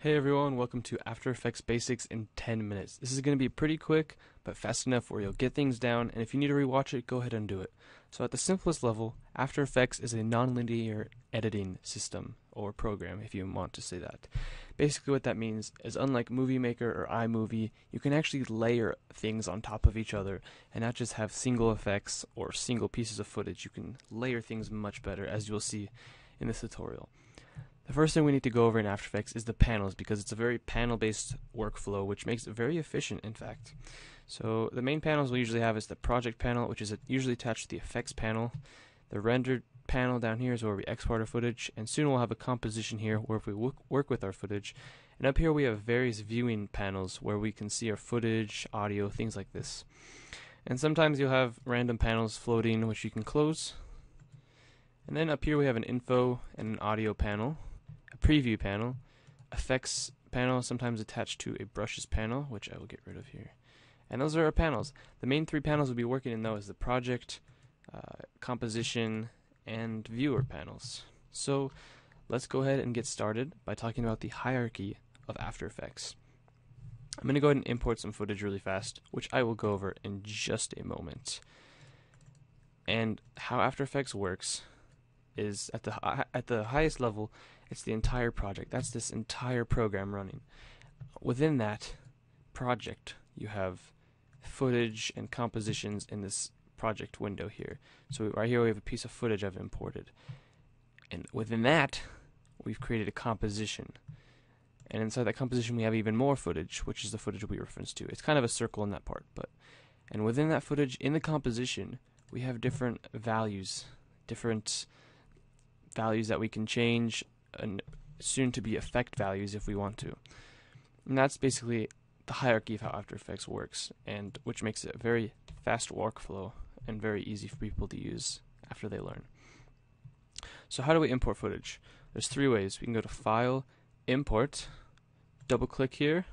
Hey everyone, welcome to After Effects Basics in 10 minutes. This is going to be pretty quick, but fast enough where you'll get things down, and if you need to rewatch it, go ahead and do it. So at the simplest level, After Effects is a non-linear editing system, or program if you want to say that. Basically what that means is unlike Movie Maker or iMovie, you can actually layer things on top of each other and not just have single effects or single pieces of footage. You can layer things much better, as you'll see in this tutorial. The first thing we need to go over in After Effects is the panels, because it's a very panel-based workflow, which makes it very efficient, in fact. So the main panels we usually have is the project panel, which is usually attached to the effects panel. The rendered panel down here is where we export our footage, and soon we'll have a composition here where we work with our footage. And up here we have various viewing panels where we can see our footage, audio, things like this. And sometimes you'll have random panels floating, which you can close. And then up here we have an info and an audio panel, preview panel, effects panel sometimes attached to a brushes panel, which I will get rid of here. And those are our panels. The main three panels we'll be working in though is the project, composition, and viewer panels. So let's go ahead and get started by talking about the hierarchy of After Effects. I'm going to go ahead and import some footage really fast, which I will go over in just a moment. And how After Effects works is at the highest level, it's the entire project. That's this entire program running. Within that project, you have footage and compositions in this project window here. So right here we have a piece of footage I've imported. And within that, we've created a composition. And inside that composition we have even more footage, which is the footage we referenced to. It's kind of a circle in that part. And within that footage, in the composition, we have different values. Different values that we can change, and soon to be effect values if we want to. And that's basically the hierarchy of how After Effects works, and which makes it a very fast workflow and very easy for people to use after they learn. So how do we import footage? There's three ways. We can go to File, Import, double click here,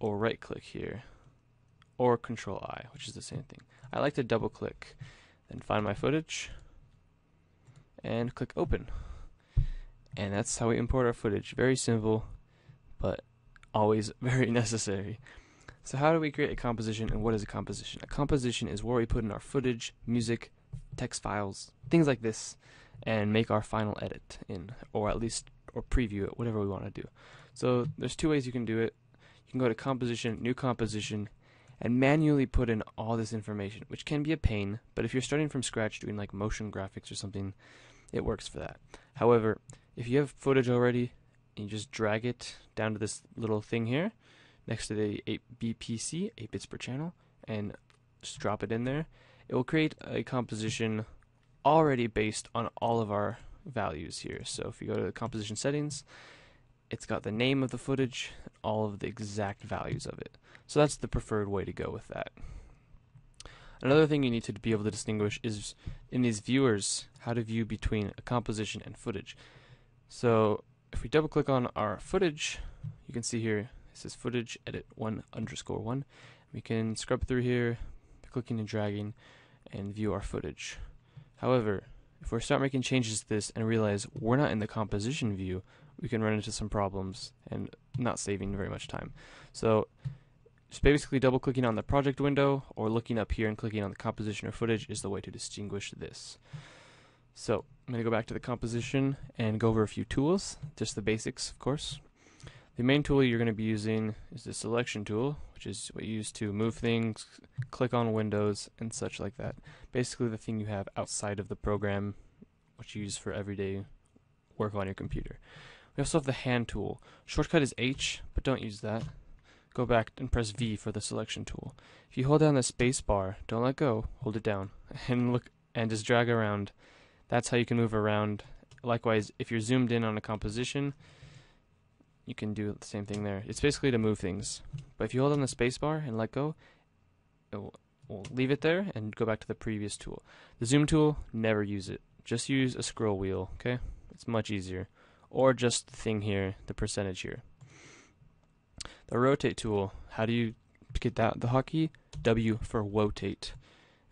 or right click here, or Control-I, which is the same thing. I like to double click, then find my footage, and click Open. And that's how we import our footage. Very simple, but always very necessary. So how do we create a composition, and what is a composition? A composition is where we put in our footage, music, text files, things like this, and make our final edit in, or preview it, whatever we want to do. So there's two ways you can do it. You can go to Composition, New Composition, and manually put in all this information, which can be a pain, but if you're starting from scratch doing like motion graphics or something, it works for that. However, if you have footage already, and you just drag it down to this little thing here, next to the BPC, 8 bits per channel, and just drop it in there, it will create a composition already based on all of our values here. So if you go to the composition settings, it's got the name of the footage, all of the exact values of it. So that's the preferred way to go with that. Another thing you need to be able to distinguish is in these viewers, how to view between a composition and footage. So if we double click on our footage, you can see here it says footage edit 1_1. We can scrub through here, clicking and dragging, and view our footage. However, if we start making changes to this and realize we're not in the composition view, we can run into some problems and not saving very much time. So just basically double clicking on the project window or looking up here and clicking on the composition or footage is the way to distinguish this. So I'm going to go back to the composition and go over a few tools, just the basics of course. The main tool you're going to be using is the selection tool, which is what you use to move things, click on windows, and such like that. Basically the thing you have outside of the program, which you use for everyday work on your computer. We also have the hand tool. Shortcut is H, but don't use that. Go back and press V for the selection tool. If you hold down the space bar, don't let go, hold it down, and look and just drag around. That's how you can move around. Likewise, if you're zoomed in on a composition, you can do the same thing there. It's basically to move things. But if you hold on the space bar and let go, it will leave it there and go back to the previous tool. The zoom tool, never use it. Just use a scroll wheel, okay? It's much easier. Or just the thing here, the percentage here. The rotate tool, how do you get that? The hotkey, W for rotate.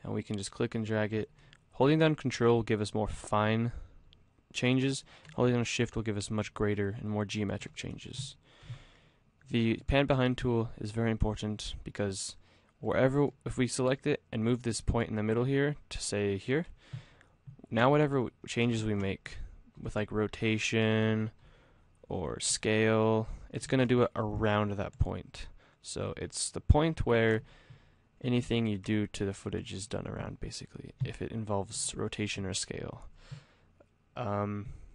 And we can just click and drag it. Holding down Control will give us more fine changes, holding down Shift will give us much greater and more geometric changes. The pan behind tool is very important because wherever, if we select it and move this point in the middle here to say here, now whatever changes we make with like rotation or scale, it's going to do it around that point. So it's the point where anything you do to the footage is done around, basically, if it involves rotation or scale.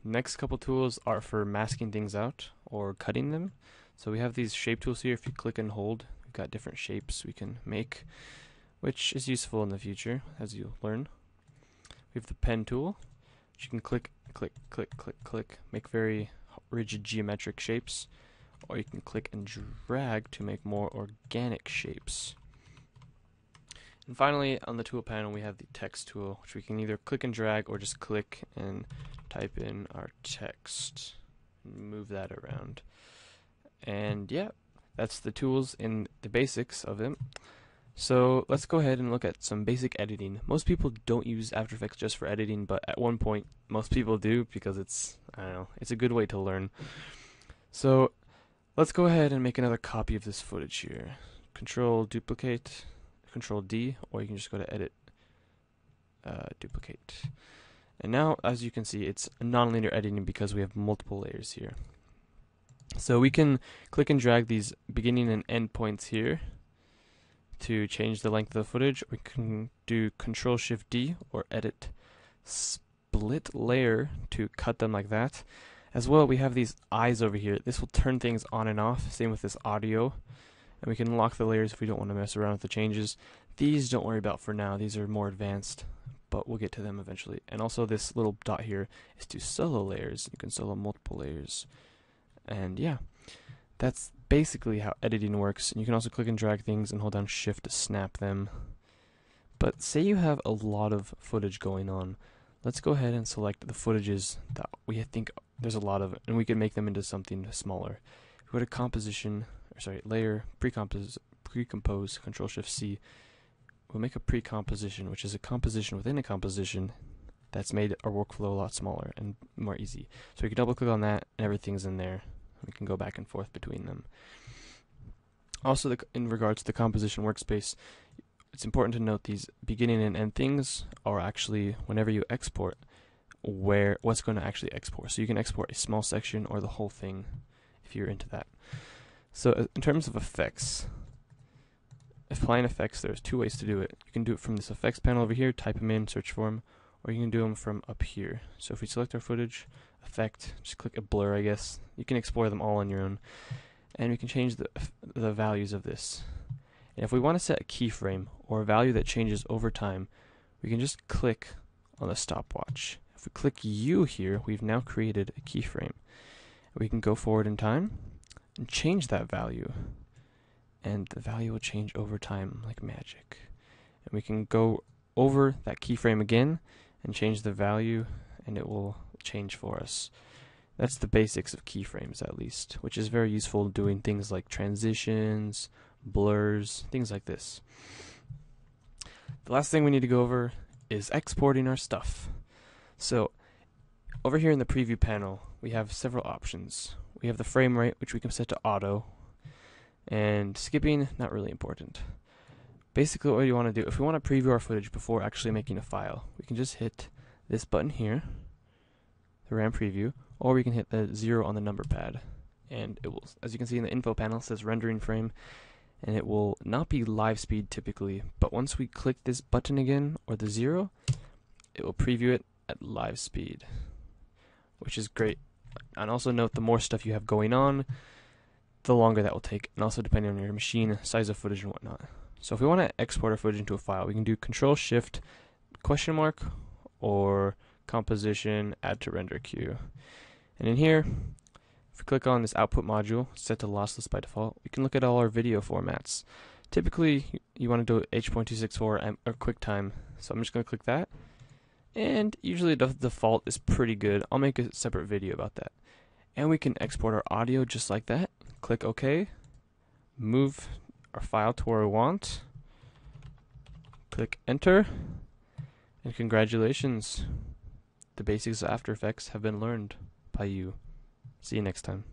Next couple tools are for masking things out or cutting them. So we have these shape tools here. If you click and hold, we've got different shapes we can make, which is useful in the future as you learn. We have the pen tool, which you can click, click, click, click, click, make very rigid geometric shapes, or you can click and drag to make more organic shapes. And finally, on the tool panel, we have the text tool, which we can either click and drag or just click and type in our text and move that around. And yeah, that's the tools and the basics of them. So let's go ahead and look at some basic editing. Most people don't use After Effects just for editing, but at one point, most people do because it's, I don't know, it's a good way to learn. So let's go ahead and make another copy of this footage here. Control duplicate. Control D, or you can just go to edit, duplicate. And now, as you can see, it's nonlinear editing because we have multiple layers here. So we can click and drag these beginning and end points here to change the length of the footage. We can do Control Shift D or edit split layer to cut them like that. As well, we have these eyes over here. This will turn things on and off. Same with this audio. And we can lock the layers if we don't want to mess around with the changes. These don't worry about for now. These are more advanced, but we'll get to them eventually. And also this little dot here is to solo layers. You can solo multiple layers. And yeah, that's basically how editing works. And you can also click and drag things and hold down Shift to snap them. But say you have a lot of footage going on. Let's go ahead and select the footages that we think there's a lot of, and we can make them into something smaller. Go to composition, sorry, layer, pre-compose, Control Shift C. We'll make a pre-composition, which is a composition within a composition that's made our workflow a lot smaller and more easy. So we can double click on that and everything's in there. We can go back and forth between them. Also, in regards to the composition workspace, it's important to note these beginning and end things are actually, whenever you export, what's going to actually export. So you can export a small section or the whole thing if you're into that. So in terms of effects, applying effects, there's two ways to do it. You can do it from this effects panel over here, type them in, search for them, or you can do them from up here. So if we select our footage, effect, just click a blur, I guess. You can explore them all on your own. And we can change the values of this. And if we want to set a keyframe or a value that changes over time, we can just click on the stopwatch. If we click U here, we've now created a keyframe. We can go forward in time and change that value, and the value will change over time like magic. And we can go over that keyframe again and change the value, and it will change for us. That's the basics of keyframes, at least, which is very useful doing things like transitions, blurs, things like this. The last thing we need to go over is exporting our stuff. So over here in the preview panel, we have several options. We have the frame rate, which we can set to auto, and skipping, not really important. Basically what you want to do, if we want to preview our footage before actually making a file, we can just hit this button here, the RAM preview, or we can hit the 0 on the number pad, and it will, as you can see in the info panel, it says rendering frame, and it will not be live speed typically, but once we click this button again, or the 0, it will preview it at live speed, which is great. And also note, the more stuff you have going on, the longer that will take, and also depending on your machine, size of footage and whatnot. So if we want to export our footage into a file, we can do Control Shift Question Mark or Composition Add to Render Queue. And in here, if we click on this output module, set to lossless by default, we can look at all our video formats. Typically, you want to do H.264 or QuickTime, so I'm just going to click that. And usually the default is pretty good. I'll make a separate video about that. And we can export our audio just like that. Click OK. Move our file to where we want. Click Enter. And congratulations. The basics of After Effects have been learned by you. See you next time.